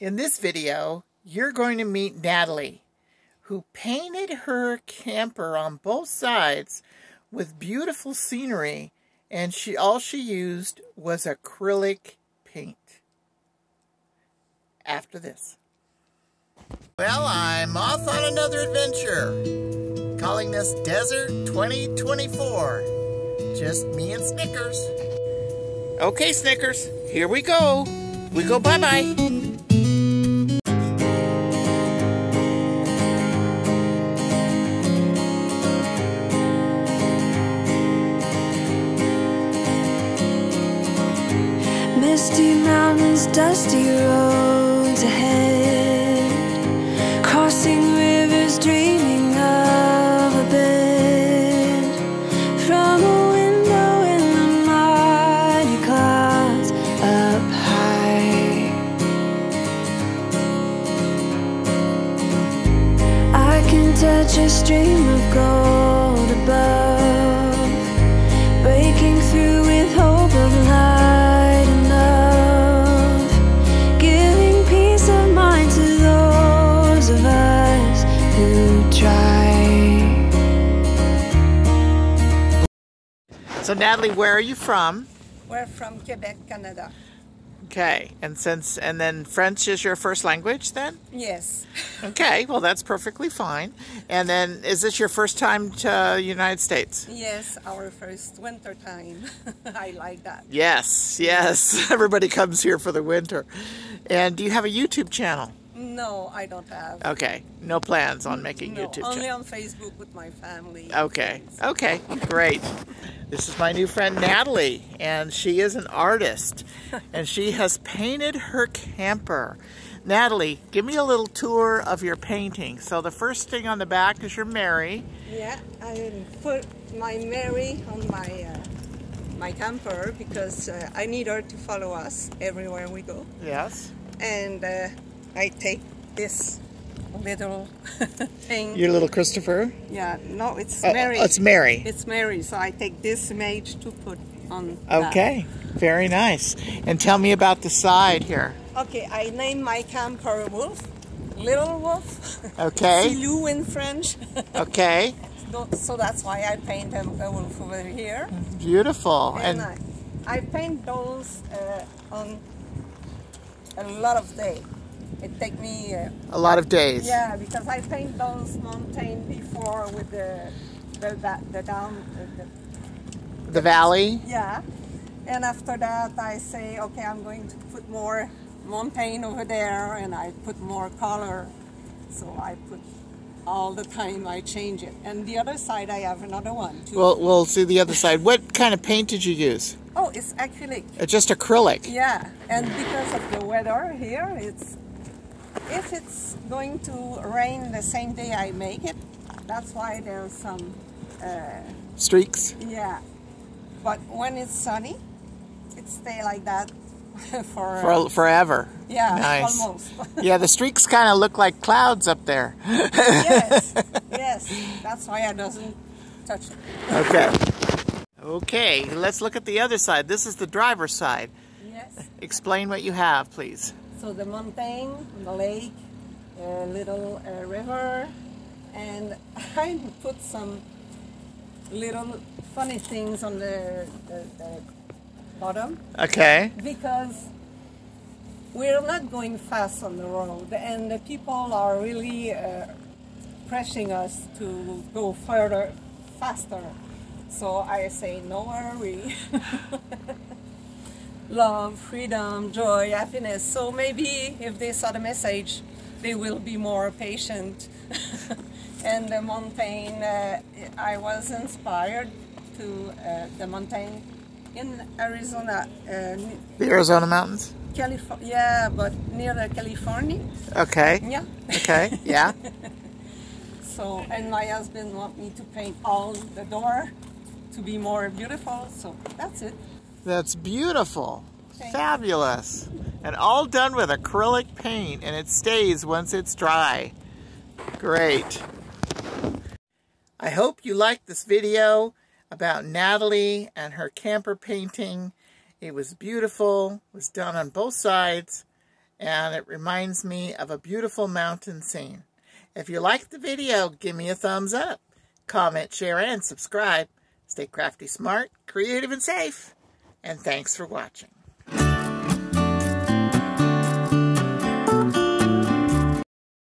In this video, you're going to meet Natalie, who painted her camper on both sides with beautiful scenery, and all she used was acrylic paint. After this. Well, I'm off on another adventure, calling this Desert 2024. Just me and Snickers. Okay, Snickers, here we go. We go bye-bye. Misty mountains, dusty roads ahead, crossing rivers, dreaming of a bed. From a window in the mighty clouds up high, I can touch a stream of gold above, breaking through with hope of light. So Natalie, where are you from? We're from Quebec, Canada. Okay, and then French is your first language then? Yes. Okay, well that's perfectly fine. And then is this your first time to United States? Yes, our first winter time. I like that. Yes, yes. Everybody comes here for the winter. And do you have a YouTube channel? No, I don't have. Okay, no plans on making YouTube channel. Only on Facebook with my family. Okay, okay, great. This is my new friend Natalie, and she is an artist, and she has painted her camper. Natalie, give me a little tour of your painting. So the first thing on the back is your Mary. Yeah, I put my Mary on my camper because I need her to follow us everywhere we go. Yes. And I take this little thing. Your little Christopher? Yeah, no, it's Mary. It's Mary. It's Mary, so I take this image to put on. Okay, that. Very nice. And tell me about the side here. Okay, I named my camper Wolf, Little Wolf. Okay. Zilou in French. Okay. So that's why I paint them the wolf over here. Beautiful. And I paint those on a lot of days. It takes me a lot of days. Yeah, because I paint those mountains before with the valley. Yeah, and after that I say, okay, I'm going to put more mountain over there, and I put more color. So I put all the time I change it. And the other side I have another one too. Well, we'll see the other side. What kind of paint did you use? Oh, it's acrylic. It's just acrylic. Yeah, and because of the weather here, it's. If it's going to rain the same day I make it, that's why there's some streaks. Yeah, but when it's sunny, it stays like that for forever. Yeah, nice. Almost. Yeah, the streaks kind of look like clouds up there. Yes, yes. That's why I doesn't touch it. Okay. Okay. Let's look at the other side. This is the driver's side. Yes. Explain what you have, please. So the mountain, the lake, a little river, and I put some little funny things on the bottom. Okay. Because we're not going fast on the road, and the people are really pressing us to go further, faster. So I say, no hurry. Love, freedom, joy, happiness. So maybe if they saw the message, they will be more patient. And the mountain, I was inspired to the mountain in Arizona. The Arizona mountains? California, yeah, but near the California. Okay. Yeah. Okay, yeah. So, and my husband want me to paint all the door to be more beautiful, so that's it. That's beautiful. Thank fabulous. You. And all done with acrylic paint, and it stays once it's dry. Great. I hope you liked this video about Natalie and her camper painting. It was beautiful. It was done on both sides. and it reminds me of a beautiful mountain scene. If you liked the video, give me a thumbs up. Comment, share, and subscribe. Stay crafty, smart, creative, and safe. And thanks for watching.